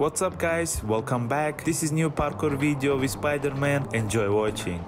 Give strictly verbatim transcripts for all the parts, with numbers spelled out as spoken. What's up guys, welcome back. This is new parkour video with Spider Man. Enjoy watching.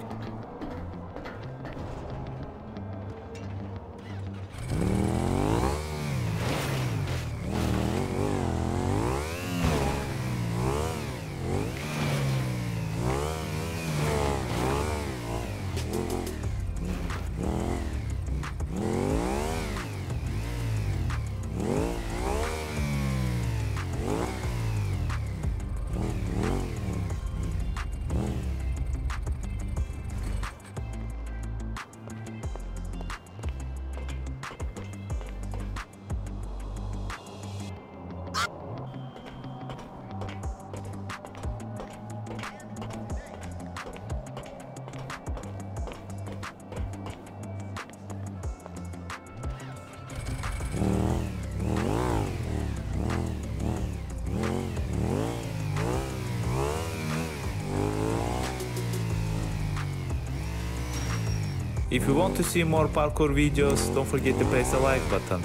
If you want to see more parkour videos, don't forget to press the like button.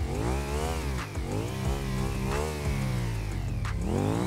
Whoa.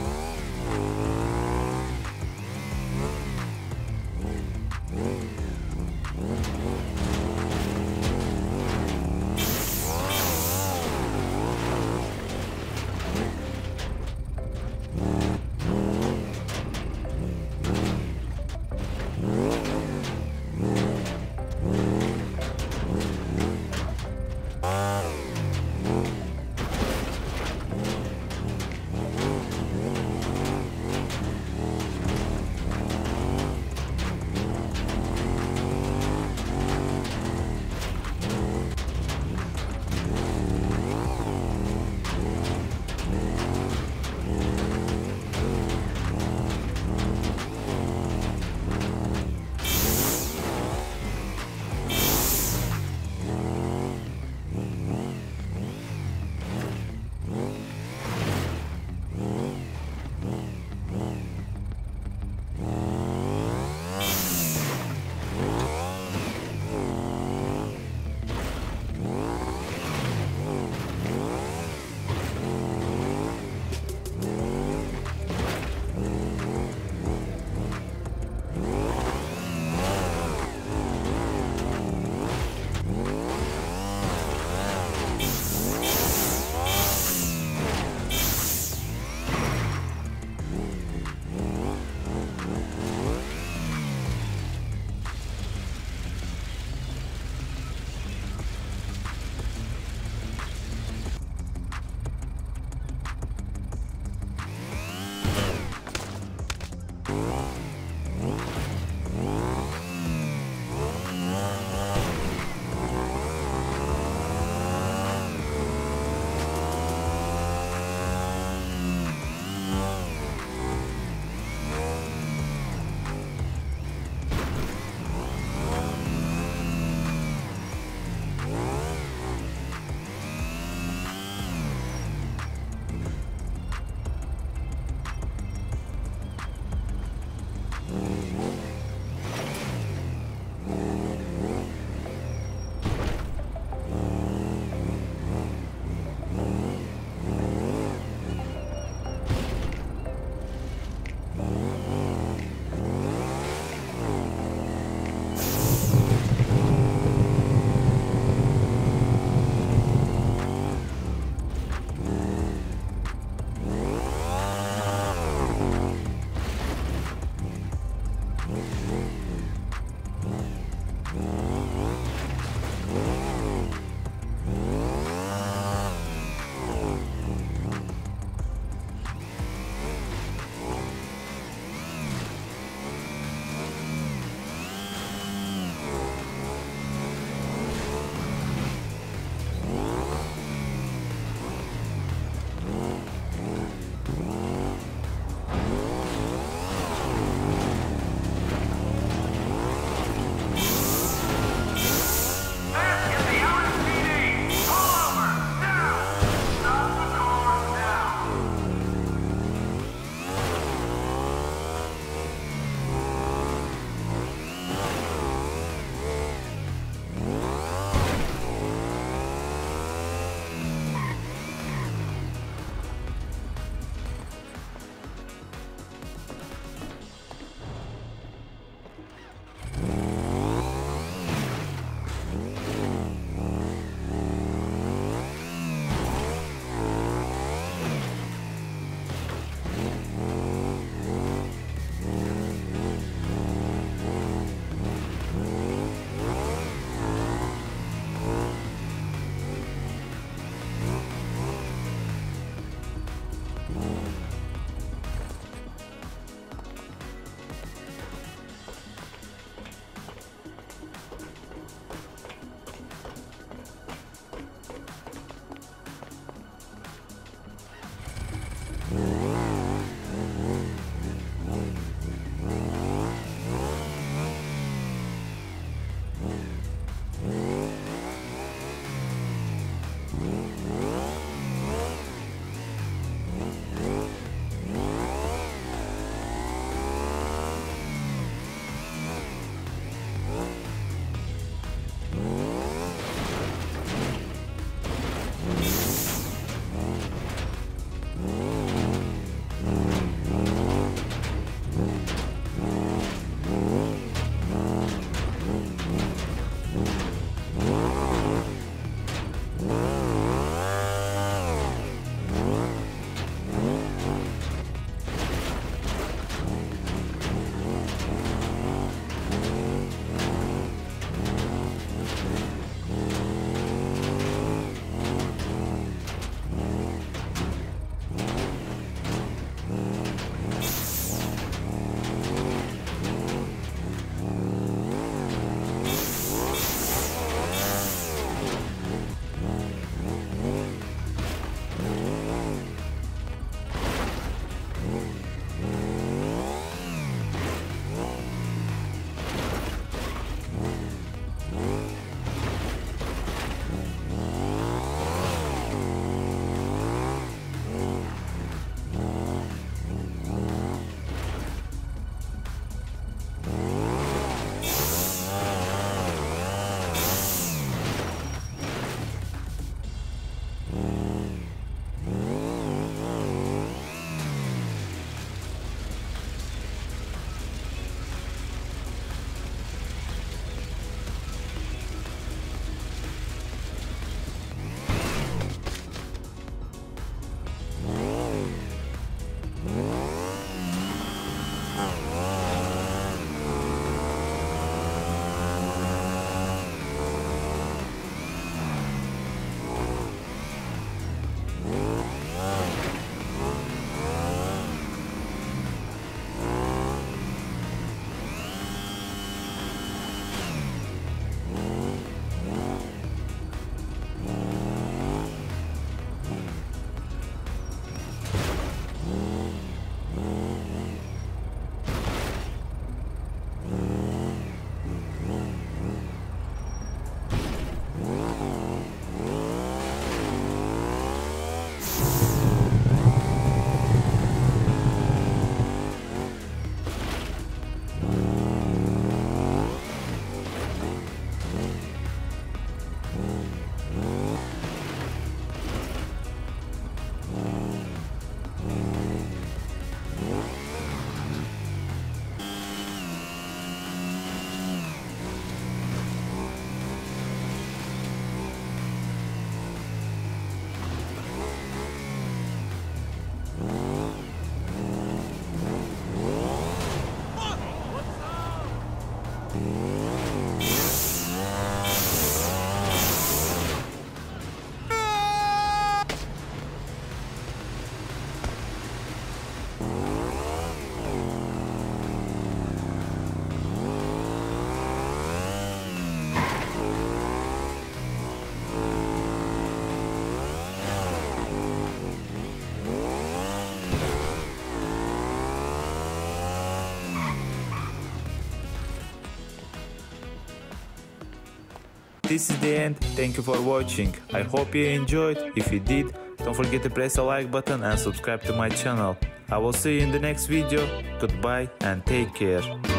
This is the end. Thank you for watching. I hope you enjoyed. If you did, don't forget to press the like button and subscribe to my channel. I will see you in the next video. Goodbye and take care.